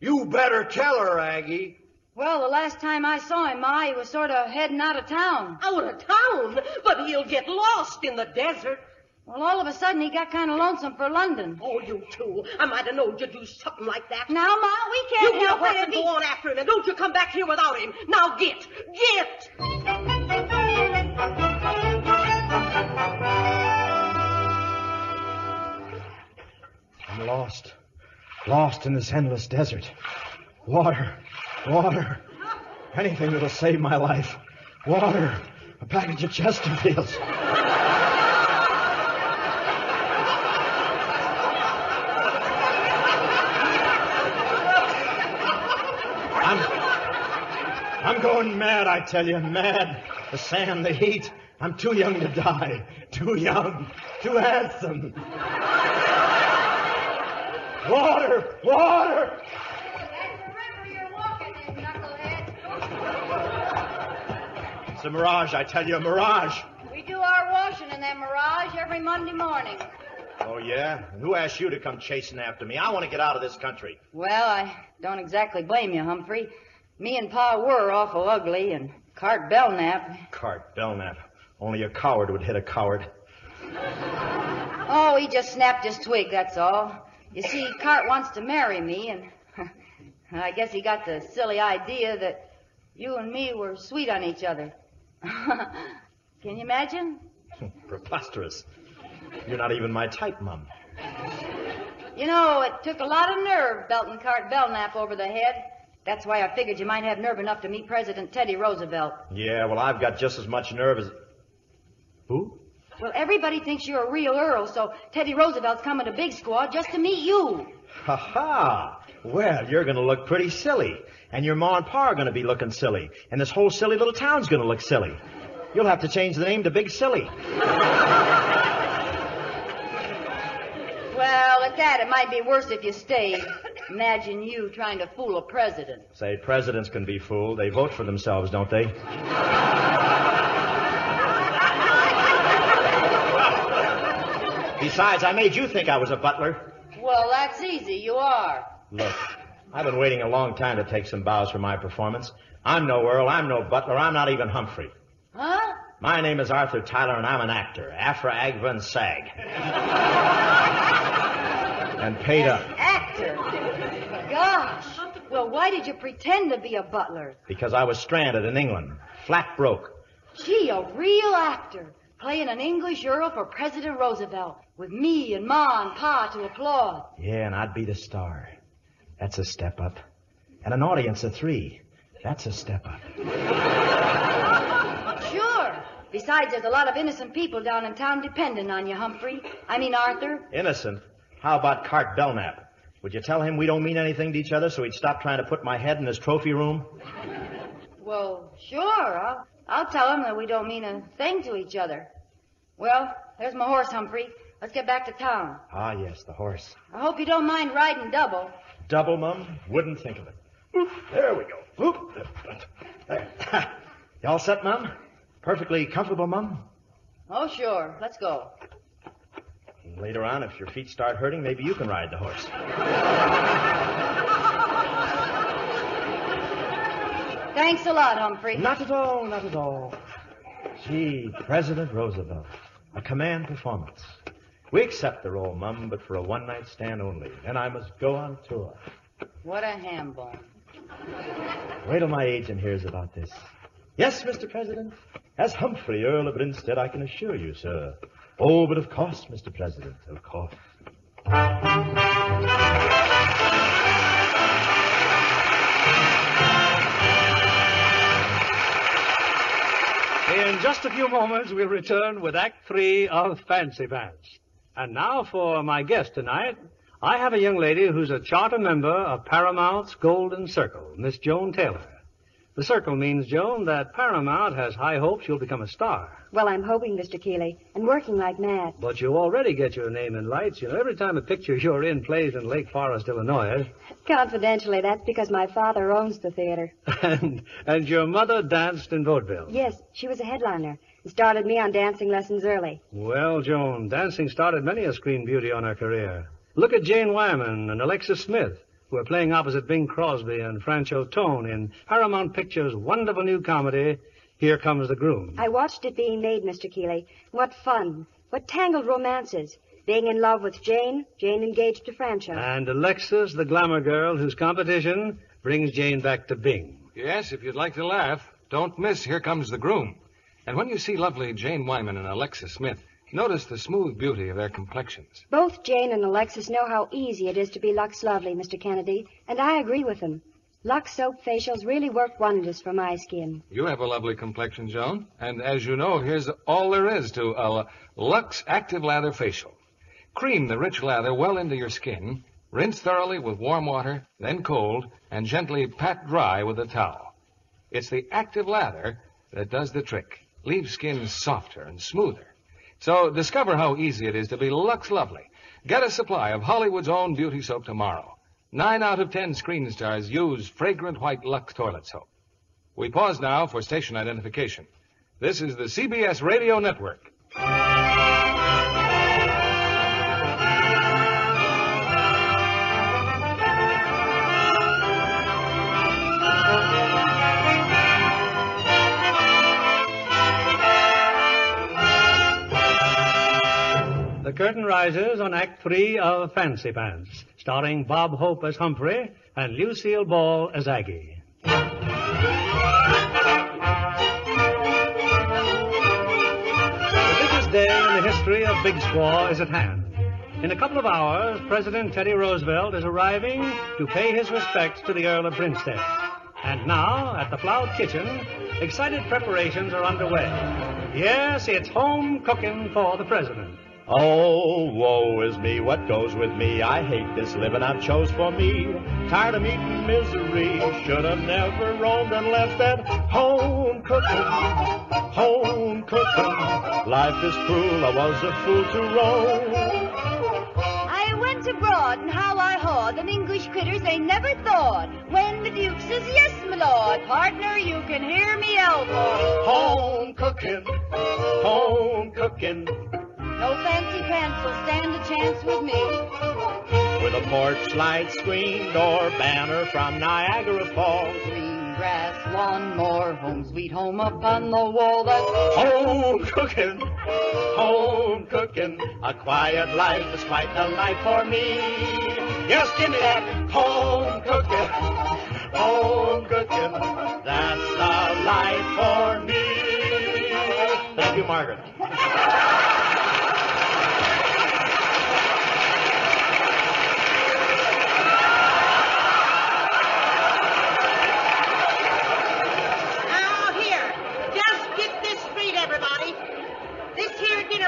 You better tell her, Aggie. Well, the last time I saw him, Ma, he was sort of heading out of town. Out of town? But he'll get lost in the desert. Well, all of a sudden, he got kind of lonesome for London. Oh, you two. I might have known you'd do something like that. Now, Ma, we can't help it. You get away and go on after him, and don't you come back here without him. Now, get. Get. I'm lost. Lost in this endless desert. Water. Water. Anything that'll save my life. Water. A package of Chesterfields. I'm going mad, I tell you, mad. The sand, the heat. I'm too young to die. Too young. Too handsome. Water! Water! That's the river you're walking in, knucklehead. It's a mirage, I tell you, a mirage. We do our washing in that mirage every Monday morning. Oh, yeah? And who asked you to come chasing after me? I want to get out of this country. Well, I don't exactly blame you, Humphrey. Me and Pa were awful ugly, and Cart Belknap... Cart Belknap. Only a coward would hit a coward. Oh, he just snapped his twig, that's all. You see, Cart wants to marry me, and I guess he got the silly idea that you and me were sweet on each other. Can you imagine? Preposterous. You're not even my type, Mum. You know, it took a lot of nerve belting Cart Belknap over the head. That's why I figured you might have nerve enough to meet President Teddy Roosevelt. Yeah, well, I've got just as much nerve as... Who? Well, everybody thinks you're a real earl, so Teddy Roosevelt's coming to Big Squaw just to meet you. Ha-ha! Well, you're going to look pretty silly. And your Ma and Pa are going to be looking silly. And this whole silly little town's going to look silly. You'll have to change the name to Big Silly. Well, at that, it might be worse if you stayed. Imagine you trying to fool a president. Say, presidents can be fooled. They vote for themselves, don't they? Besides, I made you think I was a butler. Well, that's easy. You are. Look, I've been waiting a long time to take some bows for my performance. I'm no earl. I'm no butler. I'm not even Humphrey. Huh? My name is Arthur Tyler, and I'm an actor. Afra, Agva, and SAG. And paid up. Actor? Gosh. Well, why did you pretend to be a butler? Because I was stranded in England. Flat broke. Gee, a real actor. Playing an English earl for President Roosevelt. With me and Ma and Pa to applaud. Yeah, and I'd be the star. That's a step up. And an audience of three. That's a step up. Sure. Besides, there's a lot of innocent people down in town depending on you, Humphrey. I mean, Arthur. Innocent? How about Cart Belknap? Would you tell him we don't mean anything to each other so he'd stop trying to put my head in his trophy room? Well, sure. I'll tell him that we don't mean a thing to each other. Well, there's my horse, Humphrey. Let's get back to town. Ah, yes, the horse. I hope you don't mind riding double. Double, Mum? Wouldn't think of it. Oof. There we go. Oop. There. You all set, Mum? Perfectly comfortable, Mum? Oh, sure. Let's go. Later on, if your feet start hurting, maybe you can ride the horse. Thanks a lot, Humphrey. Not at all, not at all. Gee, President Roosevelt. A command performance. We accept the role, Mum, but for a one-night stand only. Then I must go on tour. What a ham bone. Wait till my agent hears about this. Yes, Mr. President. As Humphrey, Earl of Brinstead, I can assure you, sir... Oh, but of course, Mr. President, of course. In just a few moments, we'll return with Act 3 of Fancy Pants. And now for my guest tonight, I have a young lady who's a charter member of Paramount's Golden Circle, Miss Joan Taylor. The circle means, Joan, that Paramount has high hopes you'll become a star. Well, I'm hoping, Mr. Keighley, and working like mad. But you already get your name in lights. You know, every time a picture you're in plays in Lake Forest, Illinois. Confidentially, that's because my father owns the theater. And your mother danced in vaudeville. Yes, she was a headliner and started me on dancing lessons early. Well, Joan, dancing started many a screen beauty on her career. Look at Jane Wyman and Alexis Smith. We're playing opposite Bing Crosby and Francho Tone in Paramount Picture's wonderful new comedy, Here Comes the Groom. I watched it being made, Mr. Keighley. What fun. What tangled romances. Being in love with Jane, Jane engaged to Francho. And Alexis, the glamour girl whose competition brings Jane back to Bing. Yes, if you'd like to laugh, don't miss Here Comes the Groom. And when you see lovely Jane Wyman and Alexis Smith, notice the smooth beauty of their complexions. Both Jane and Alexis know how easy it is to be Lux Lovely, Mr. Kennedy, and I agree with them. Lux soap facials really work wonders for my skin. You have a lovely complexion, Joan, and as you know, here's all there is to a Lux Active Lather Facial. Cream the rich lather well into your skin, rinse thoroughly with warm water, then cold, and gently pat dry with a towel. It's the active lather that does the trick, leaves skin softer and smoother. So discover how easy it is to be Lux Lovely. Get a supply of Hollywood's own beauty soap tomorrow. 9 out of 10 screen stars use fragrant white Lux Toilet Soap. We pause now for station identification. This is the CBS Radio Network. The curtain rises on Act 3 of Fancy Pants, starring Bob Hope as Humphrey and Lucille Ball as Aggie. The biggest day in the history of Big Squaw is at hand. In a couple of hours, President Teddy Roosevelt is arriving to pay his respects to the Earl of Brinstead. And now, at the Cloud Kitchen, excited preparations are underway. Yes, it's home cooking for the president. Oh, woe is me, what goes with me? I hate this living I've chose for me. Tired of meeting misery. Should have never roamed and left that home cooking, home cooking. Life is cruel, I was a fool to roam. I went abroad and how I hawed. Them English critters they never thawed. When the Duke says, yes, my lord, partner, you can hear me out. Home cooking, home cooking. No fancy pants will stand a chance with me. With a porch light, screen door, banner from Niagara Falls. Green grass, lawn, more home sweet home up on the wall. That's home cooking, home cooking. A quiet life is quite the life for me. Yes, give me that home cooking, home cooking. That's the life for me. Thank you, Margaret.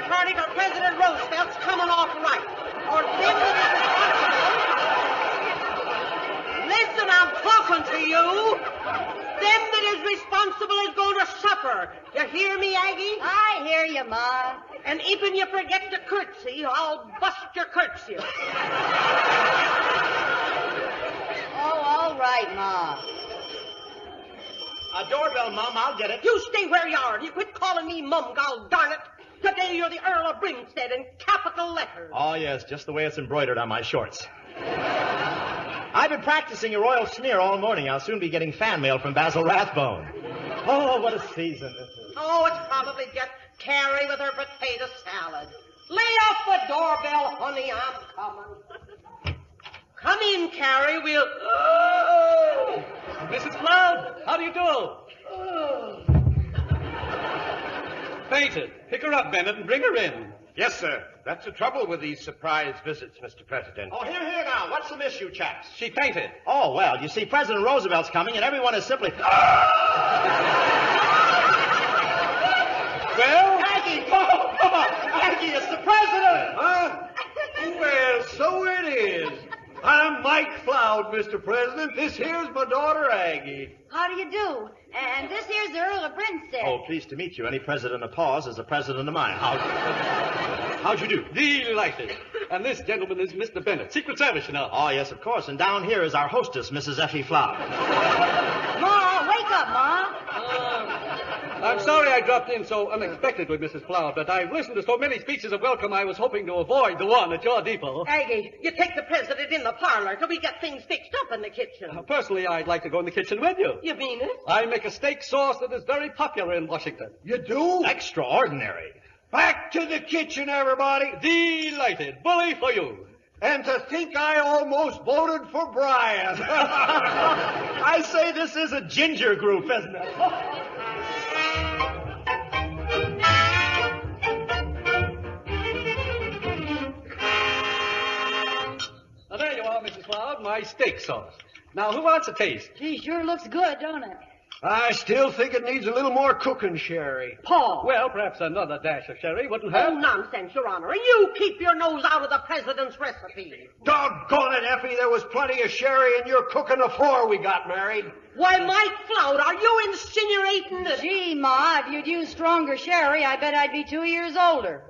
Party for President Roosevelt's coming off right. Or then we get responsible. Listen, I'm talking to you. Them that is responsible is going to supper. You hear me, Aggie? I hear you, Ma. And even you forget to curtsy, I'll bust your curtsy. Oh, all right, Ma. A doorbell, Mom, I'll get it. You stay where you are. You quit calling me Mum, God darn it. Today you're the Earl of Brinstead in capital letters. Oh, yes, just the way it's embroidered on my shorts. I've been practicing your royal sneer all morning. I'll soon be getting fan mail from Basil Rathbone. Oh, what a season this is. Oh, it's probably just Carrie with her potato salad. Lay off the doorbell, honey, I'm coming. Come in, Carrie, we'll... Oh. Mrs. Cloud, how do you do? Oh. Fainted. Pick her up, Bennett, and bring her in. Yes, sir. That's the trouble with these surprise visits, Mr. President. Oh, here, here now. What's the issue, chaps? She fainted. Oh, well, you see, President Roosevelt's coming, and everyone is simply... Well? Aggie! Oh, come on! Aggie, it's the president! Huh? Well, so it is. I'm Mike Cloud, Mr. President. This here's my daughter, Aggie. How do you do? And this here's the Earl of Brinstead. Oh, pleased to meet you. Any president of Paws is a president of mine. How'd you do? Delighted. And this gentleman is Mr. Bennett, Secret Service, you know. Oh, yes, of course. And down here is our hostess, Mrs. Effie Flower. Ma, wake up, Ma. I'm sorry I dropped in so unexpectedly, Mrs. Flower, but I've listened to so many speeches of welcome I was hoping to avoid the one at your depot. Aggie, you take the president in the parlor till we get things fixed up in the kitchen. Personally, I'd like to go in the kitchen with you. You mean it? I make a steak sauce that is very popular in Washington. You do? Extraordinary. Back to the kitchen, everybody. Delighted. Bully for you. And to think I almost voted for Brian. I say this is a ginger group, isn't it? Mrs. Cloud, my steak sauce. Now, who wants a taste? Gee, sure looks good, don't it? I still think it needs a little more cooking, Sherry. Paul. Well, perhaps another dash of sherry wouldn't hurt. Oh, nonsense, Your Honor. You keep your nose out of the president's recipe. Doggone it, Effie. There was plenty of sherry in your cooking before we got married. Why, Mike Cloud, are you insinuating that... Gee, Ma, if you'd used stronger sherry, I bet I'd be 2 years older.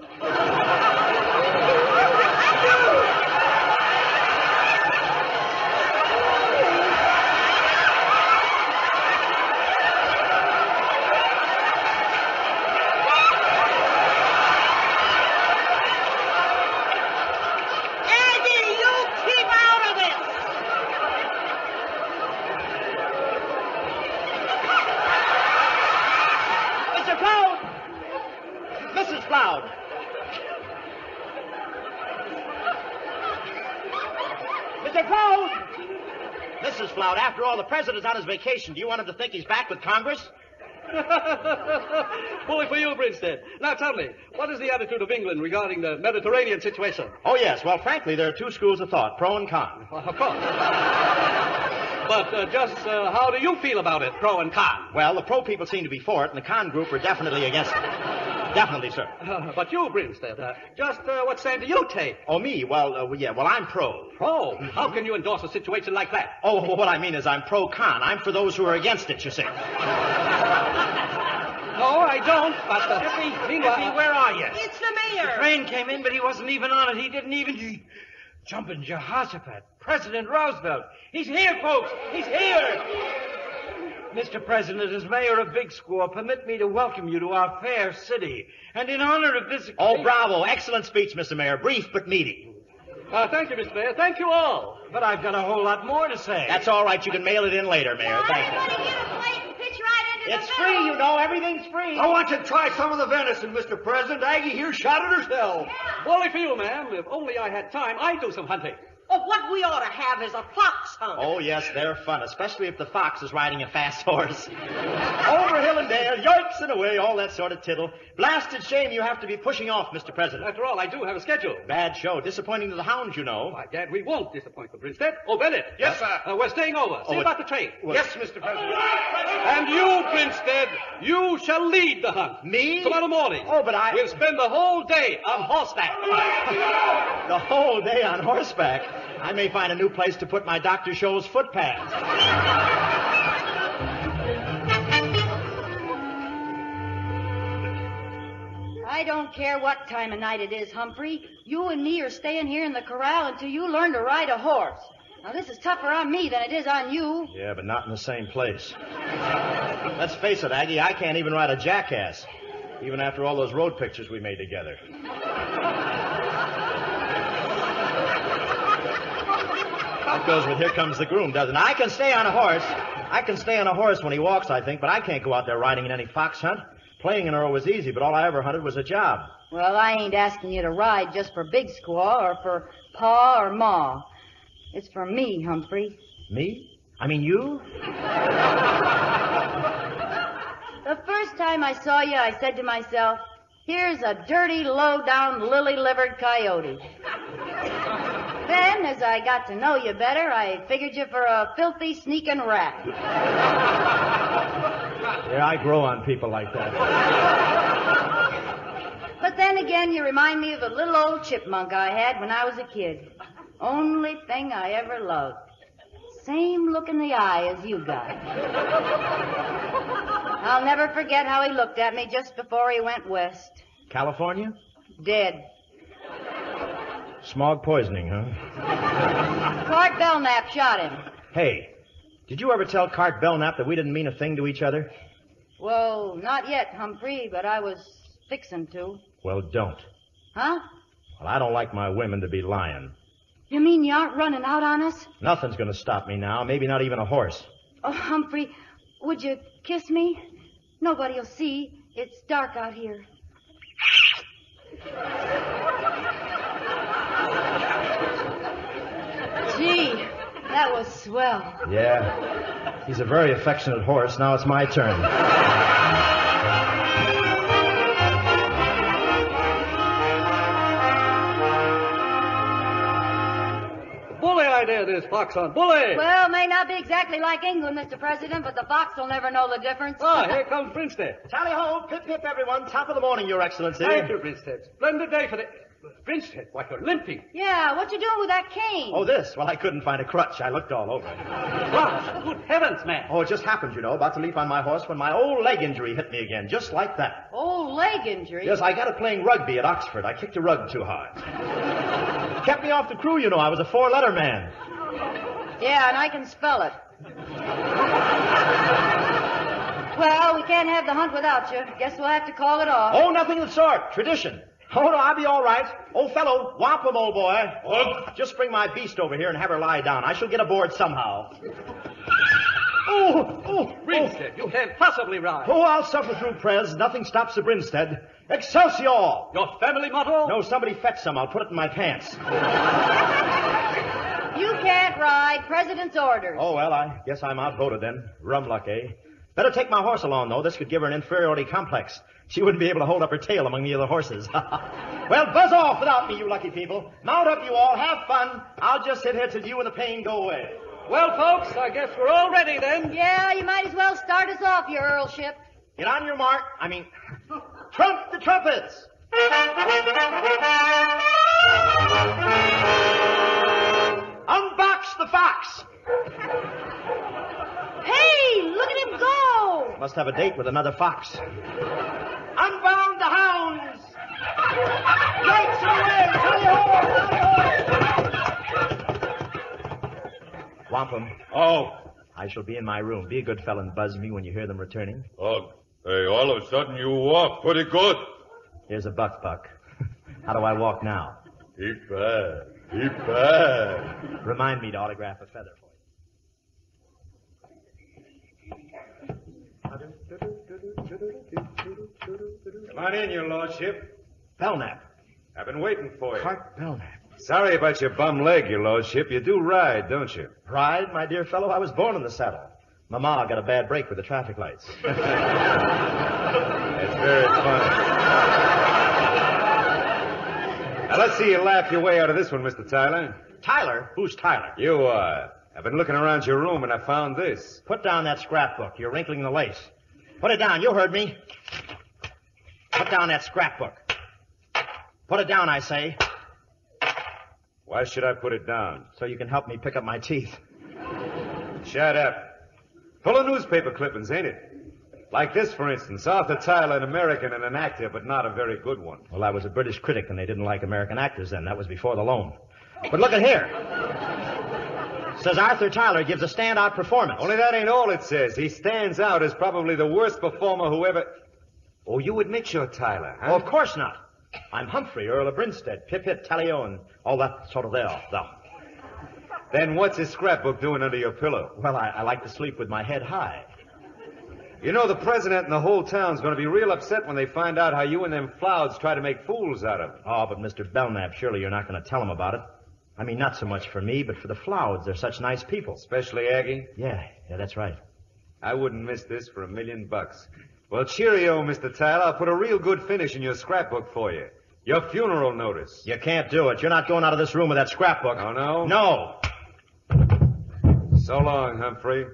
After all, the president's on his vacation. Do you want him to think he's back with Congress? Bully for you, Brinstead. Now, tell me, what is the attitude of England regarding the Mediterranean situation? Oh, yes. Well, frankly, there are two schools of thought, pro and con. Well, of course. But just how do you feel about it, pro and con? Well, the pro people seem to be for it, and the con group are definitely against it. Definitely, sir. But you, Brinstead, just what stand do you take? Oh, me? Well, I'm pro. Pro? Mm-hmm. How can you endorse a situation like that? Oh, well, what I mean is I'm pro-con. I'm for those who are against it, you see. No, I don't, but... Effie, where are you? It's the mayor. The train came in, but he wasn't even on it. He didn't even... Jumping Jehoshaphat. President Roosevelt. He's here, folks. He's here. Mr. President, as mayor of Big Squaw, permit me to welcome you to our fair city. And in honor of this... Oh, bravo. Excellent speech, Mr. Mayor. Brief but meaty. Thank you, Mr. Mayor. Thank you all. But I've got a whole lot more to say. That's all right. You can mail it in later, Mayor. Well, thank everybody you. Get a plate and pitch right into it's the free, middle. You know. Everything's free. I want you to try some of the venison, Mr. President. Aggie here shot it herself. Yeah. Only for you, ma'am. If only I had time, I'd do some hunting. Well, what we ought to have is a fox hunt. Oh, yes, they're fun, especially if the fox is riding a fast horse. Over hill and dale, yikes and away, all that sort of tittle. Blasted shame you have to be pushing off, Mr. President. After all, I do have a schedule. Bad show. Disappointing to the hounds, you know. My dad, we won't disappoint the Brinstead. Oh, Bennett. Yes, sir. We're staying over. See about the train. Yes, Mr. President. And you, Brinstead, you shall lead the hunt. Me? Tomorrow morning. Oh, but I... We'll spend the whole day on horseback. The whole day on horseback? I may find a new place to put my Dr. Scholl's foot pads. I don't care what time of night it is, Humphrey. You and me are staying here in the corral until you learn to ride a horse. Now, this is tougher on me than it is on you. Yeah, but not in the same place. Let's face it, Aggie, I can't even ride a jackass, even after all those road pictures we made together. That goes with Here Comes the Groom, doesn't it? I can stay on a horse. I can stay on a horse when he walks, I think, but I can't go out there riding in any fox hunt. Playing an Earl was easy, but all I ever hunted was a job. Well, I ain't asking you to ride just for Big Squaw or for Pa or Ma. It's for me, Humphrey. Me? I mean you? The first time I saw you, I said to myself, here's a dirty, low-down, lily-livered coyote. Then, as I got to know you better, I figured you for a filthy, sneaking rat. Yeah, I grow on people like that. But then again, you remind me of a little old chipmunk I had when I was a kid. Only thing I ever loved. Same look in the eye as you got. I'll never forget how he looked at me just before he went west. California? Dead. Smog poisoning, huh? Cart Belknap shot him. Hey, did you ever tell Cart Belknap that we didn't mean a thing to each other? Well, not yet, Humphrey, but I was fixin' to. Well, don't. Huh? Well, I don't like my women to be lying. You mean you aren't running out on us? Nothing's going to stop me now, maybe not even a horse. Oh, Humphrey, would you kiss me? Nobody will see. It's dark out here. Gee, that was swell. Yeah, he's a very affectionate horse. Now it's my turn. There, there's fox on. Bully! Well, may not be exactly like England, Mr. President, but the fox will never know the difference. Oh, here comes Brinstead. Tally ho, pip pip, everyone. Top of the morning, Your Excellency. Thank you, Brinstead. Splendid day for the... Brinstead, why, you're limping. Yeah, what you doing with that cane? Oh, this? Well, I couldn't find a crutch. I looked all over. Crutch? Good heavens, man. Oh, it just happened, you know. About to leap on my horse when my old leg injury hit me again, just like that. Old leg injury? Yes, I got it playing rugby at Oxford. I kicked a rug too hard. Kept me off the crew, you know. I was a four-letter man. Yeah, and I can spell it. Well, we can't have the hunt without you. Guess we'll have to call it off. Oh, nothing of the sort. Tradition. Oh, no, I'll be all right. Old fellow, whop him, old boy. Oh. Just bring my beast over here and have her lie down. I shall get aboard somehow. Oh, Brinstead, you can't possibly ride. Oh, I'll suffer through, Prez. Nothing stops the Brinstead. Excelsior! Your family motto? No, somebody fetch some. I'll put it in my pants. You can't ride. President's orders. Oh, well, I guess I'm outvoted then. Rum luck, eh? Better take my horse along, though. This could give her an inferiority complex. She wouldn't be able to hold up her tail among the other horses. Well, buzz off without me, you lucky people. Mount up, you all. Have fun. I'll just sit here till you and the pain go away. Well, folks, I guess we're all ready, then. Yeah, you might as well start us off, your earlship. Get on your mark. I mean, trump the trumpets. Unbox the fox. Hey, look at him go. Must have a date with another fox. Unbound the hounds. Lights away. Hurry home. Whomp 'em. Oh. I shall be in my room. Be a good fellow and buzz me when you hear them returning. Oh, hey, all of a sudden you walk pretty good. Here's a buck. How do I walk now? Keep back. Remind me to autograph a feather for you. Come on in, your lordship. Belknap. I've been waiting for you. Cart Belknap. Sorry about your bum leg, your lordship. You do ride, don't you? Ride, my dear fellow? I was born in the saddle. Mama got a bad break with the traffic lights. That's very funny. Now, let's see you laugh your way out of this one, Mr. Tyler. Tyler? Who's Tyler? You are. I've been looking around your room, and I found this. Put down that scrapbook. You're wrinkling the lace. Put it down. You heard me. Put down that scrapbook. Put it down, I say. Why should I put it down? So you can help me pick up my teeth. Shut up. Full of newspaper clippings, ain't it? Like this, for instance. Arthur Tyler, an American and an actor, but not a very good one. Well, I was a British critic, and they didn't like American actors then. That was before the loan. But look at here. It says Arthur Tyler gives a standout performance. Only that ain't all it says. He stands out as probably the worst performer who ever... Oh, you admit you're Tyler, huh? Oh, of course not. I'm Humphrey, Earl of Brinstead, Pip-Hip, Talion, all that sort of there, though. Then what's his scrapbook doing under your pillow? Well, I like to sleep with my head high. You know, the president and the whole town's going to be real upset when they find out how you and them flouts try to make fools out of them. Oh, but Mr. Belknap, surely you're not going to tell them about it. I mean, not so much for me, but for the flouts. They're such nice people. Especially Aggie? Yeah, that's right. I wouldn't miss this for $1,000,000. Well, cheerio, Mr. Tyler. I'll put a real good finish in your scrapbook for you. Your funeral notice. You can't do it. You're not going out of this room with that scrapbook. Oh, no? No. So long, Humphrey.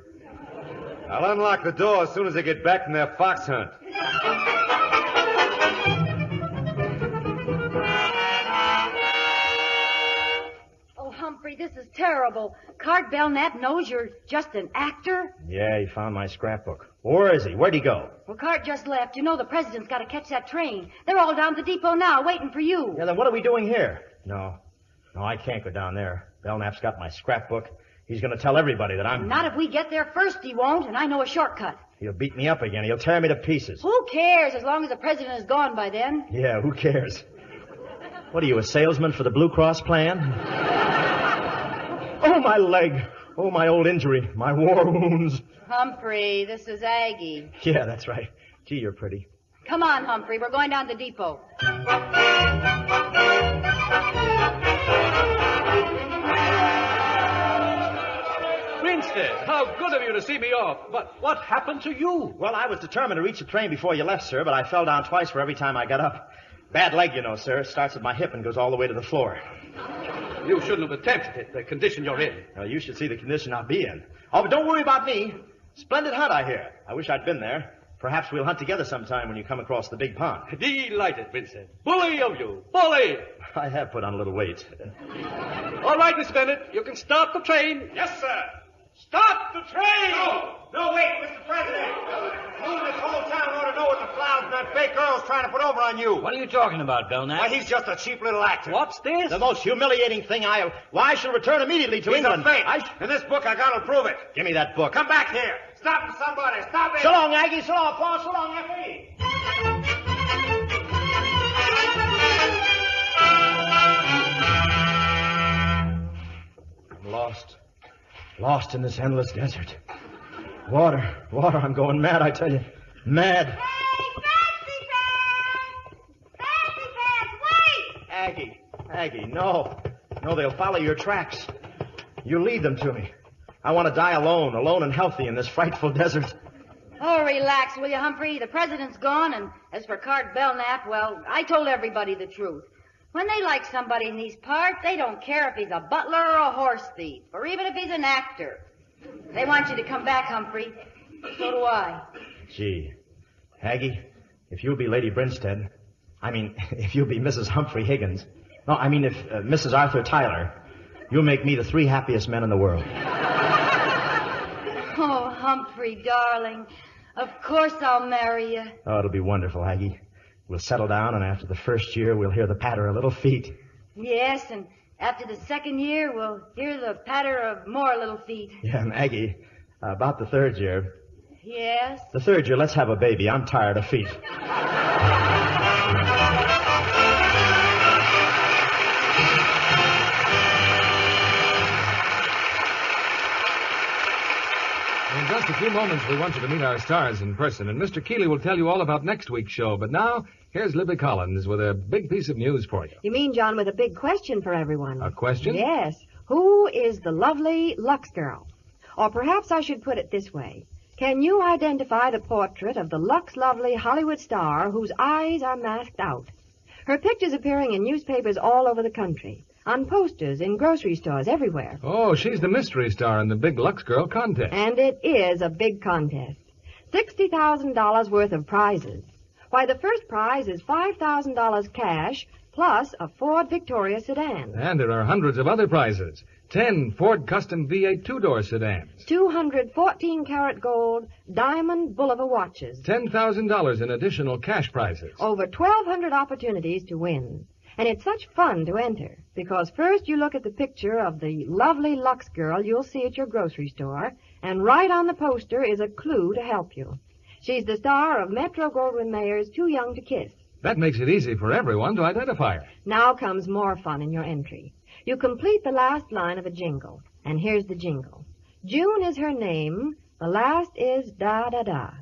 I'll unlock the door as soon as they get back from their fox hunt. Oh, Humphrey, this is terrible. Cart Belknap knows you're just an actor? Yeah, he found my scrapbook. Where is he? Where'd he go? Well, Cart just left. You know the president's got to catch that train. They're all down at the depot now, waiting for you. Yeah, then what are we doing here? No, I can't go down there. Belknap's got my scrapbook. He's going to tell everybody that I'm... Not if we get there first, he won't, and I know a shortcut. He'll beat me up again. He'll tear me to pieces. Who cares, as long as the president is gone by then? Yeah, who cares? What are you, a salesman for the Blue Cross plan? Oh, my leg. Oh, my old injury. My war wounds. Humphrey, this is Aggie. Yeah, that's right. Gee, you're pretty. Come on, Humphrey. We're going down to the depot. Brinstead, how good of you to see me off. But what happened to you? Well, I was determined to reach the train before you left, sir, but I fell down twice for every time I got up. Bad leg, you know, sir. It starts at my hip and goes all the way to the floor. You shouldn't have attempted it, the condition you're in. Well, you should see the condition I'll be in. Oh, but don't worry about me. Splendid hunt, I hear. I wish I'd been there. Perhaps we'll hunt together sometime when you come across the big pond. Delighted, Vincent. Bully of you. Bully! I have put on a little weight. All right, Mr. Bennett. You can start the train. Yes, sir. Stop the train! No, wait, Mr. President. Who in this whole town ought to know what the flowers and that fake girl's trying to put over on you? What are you talking about, Belknap? Why, he's just a cheap little actor. What's this? The most humiliating thing I... Why, I shall return immediately to England. He's a fake. In this book, I gotta prove it. Give me that book. Come back here. Stop him, somebody. Stop it. So long, Aggie. So long, Paul. So long, Effie. I'm lost. Lost in this endless desert. Water, I'm going mad, I tell you. Mad. Hey, Fancy Pants! Fancy Pants, wait! Aggie, no. No, they'll follow your tracks. You lead them to me. I want to die alone and healthy in this frightful desert. Oh, relax, will you, Humphrey? The president's gone, and as for Cart Belknap, well, I told everybody the truth. When they like somebody in these parts, they don't care if he's a butler or a horse thief, or even if he's an actor. They want you to come back, Humphrey. So do I. Gee. Aggie, if you'll be Lady Brinstead, I mean, if you'll be Mrs. Humphrey Higgins, no, I mean, if Mrs. Arthur Tyler, you'll make me the three happiest men in the world. Oh, Humphrey, darling, of course I'll marry you. Oh, it'll be wonderful, Aggie. We'll settle down, and after the first year, we'll hear the patter of little feet. Yes, and after the second year, we'll hear the patter of more little feet. Yeah, and Aggie, about the third year... Yes? The third year, let's have a baby. I'm tired of feet. In just a few moments, we want you to meet our stars in person, and Mr. Keighley will tell you all about next week's show. But now, here's Libby Collins with a big piece of news for you. You mean, John, with a big question for everyone? A question? Yes. Who is the lovely Lux girl? Or perhaps I should put it this way. Can you identify the portrait of the Lux lovely Hollywood star whose eyes are masked out? Her picture's appearing in newspapers all over the country. On posters, in grocery stores, everywhere. Oh, she's the mystery star in the big Lux Girl contest. And it is a big contest. $60,000 worth of prizes. Why, the first prize is $5,000 cash, plus a Ford Victoria sedan. And there are hundreds of other prizes. 10 Ford Custom V8 two-door sedans. 214-carat gold diamond Bulova watches. $10,000 in additional cash prizes. Over 1,200 opportunities to win. And it's such fun to enter, because first you look at the picture of the lovely Lux girl you'll see at your grocery store, and right on the poster is a clue to help you. She's the star of Metro-Goldwyn-Mayer's Too Young to Kiss. That makes it easy for everyone to identify her. Now comes more fun in your entry. You complete the last line of a jingle, and here's the jingle. June is her name, the last is da-da-da.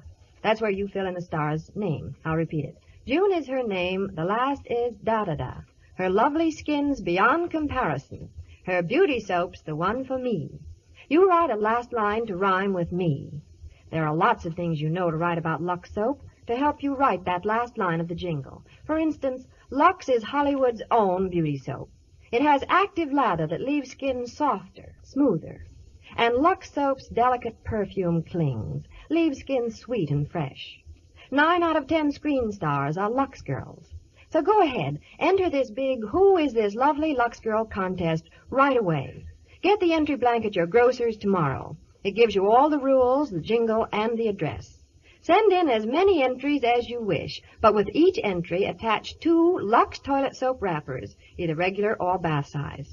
That's where you fill in the star's name. I'll repeat it. June is her name, the last is da-da-da. Her lovely skin's beyond comparison. Her beauty soap's the one for me. You write a last line to rhyme with me. There are lots of things you know to write about Lux soap to help you write that last line of the jingle. For instance, Lux is Hollywood's own beauty soap. It has active lather that leaves skin softer, smoother. And Lux soap's delicate perfume clings. leaves skin sweet and fresh. 9 out of 10 screen stars are Lux girls. So go ahead, enter this big Who Is This Lovely Lux Girl contest right away. Get the entry blank at your grocer's tomorrow. It gives you all the rules, the jingle, and the address. Send in as many entries as you wish, but with each entry attach 2 Lux Toilet Soap wrappers, either regular or bath size.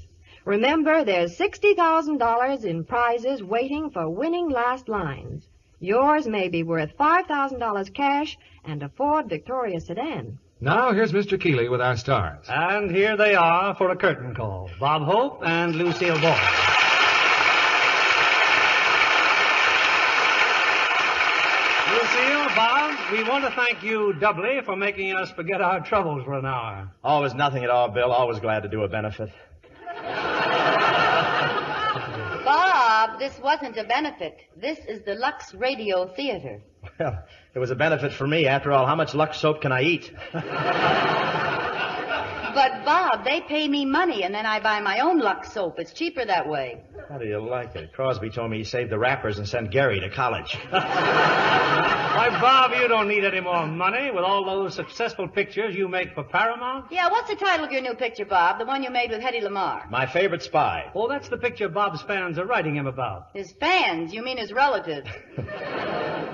Remember, there's $60,000 in prizes waiting for winning last lines. Yours may be worth $5,000 cash and a Ford Victoria sedan. Now, here's Mr. Keighley with our stars. And here they are for a curtain call, Bob Hope and Lucille Ball. Lucille, Bob, we want to thank you doubly for making us forget our troubles for an hour. Oh, it was nothing at all, Bill. Always glad to do a benefit. Bob, this wasn't a benefit. This is the Lux Radio Theater. Well, it was a benefit for me. After all, how much Lux soap can I eat? But, Bob, they pay me money, and then I buy my own Lux soap. It's cheaper that way. How do you like it? Crosby told me he saved the wrappers and sent Gary to college. Why, Bob, you don't need any more money with all those successful pictures you make for Paramount. Yeah, what's the title of your new picture, Bob? The one you made with Hedy Lamarr. My Favorite Spy. Oh, that's the picture Bob's fans are writing him about. His fans? You mean his relatives.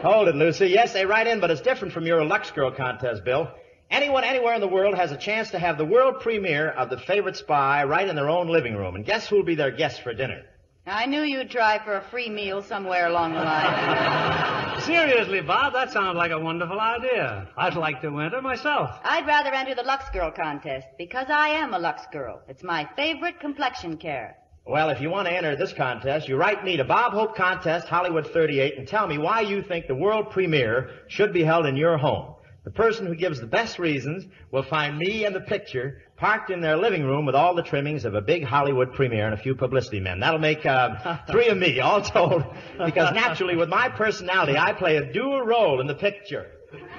Hold it, Lucy. Yes, they write in, but it's different from your Lux Girl contest, Bill. Anyone anywhere in the world has a chance to have the world premiere of The Favorite Spy right in their own living room. And guess who'll be their guest for dinner? I knew you'd try for a free meal somewhere along the line. Seriously, Bob, that sounds like a wonderful idea. I'd like to enter myself. I'd rather enter the Lux Girl contest because I am a Lux Girl. It's my favorite complexion care. Well, if you want to enter this contest, you write me to Bob Hope Contest, Hollywood 38, and tell me why you think the world premiere should be held in your home. The person who gives the best reasons will find me and the picture parked in their living room with all the trimmings of a big Hollywood premiere and a few publicity men. That'll make 3 of me, all told, because naturally, with my personality, I play a dual role in the picture.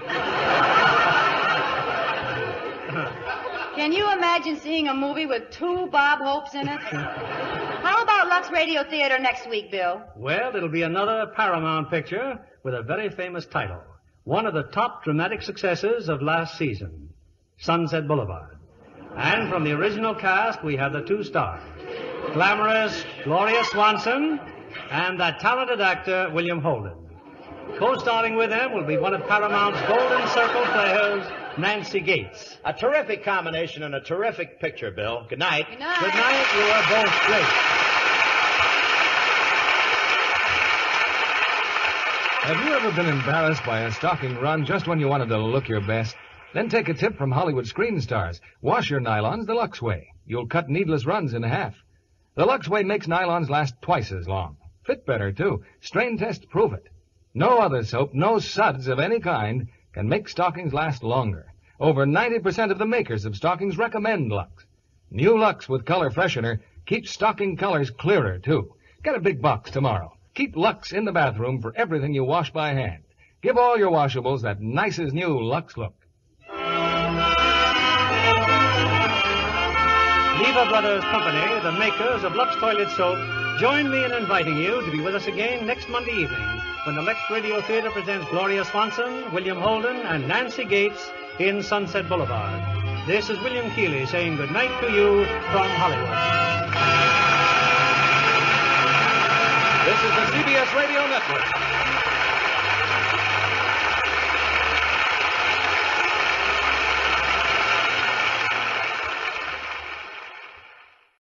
Can you imagine seeing a movie with 2 Bob Hopes in it? How about Lux Radio Theater next week, Bill? Well, it'll be another Paramount picture with a very famous title. One of the top dramatic successes of last season, Sunset Boulevard. And from the original cast, we have the 2 stars, glamorous Gloria Swanson and that talented actor, William Holden. Co-starring with them will be one of Paramount's Golden Circle players, Nancy Gates. A terrific combination and a terrific picture, Bill. Good night. Good night. Good night. You are both great. Have you ever been embarrassed by a stocking run just when you wanted to look your best? Then take a tip from Hollywood screen stars. Wash your nylons the Lux way. You'll cut needless runs in half. The Lux way makes nylons last twice as long. Fit better, too. Strain tests prove it. No other soap, no suds of any kind, can make stockings last longer. Over 90% of the makers of stockings recommend Lux. New Lux with color freshener keeps stocking colors clearer, too. Get a big box tomorrow. Keep Lux in the bathroom for everything you wash by hand. Give all your washables that nicest new Lux look. Lever Brothers Company, the makers of Lux Toilet Soap, join me in inviting you to be with us again next Monday evening when the Lux Radio Theater presents Gloria Swanson, William Holden, and Nancy Gates in Sunset Boulevard. This is William Keighley saying good night to you from Hollywood. This is the CBS Radio Network.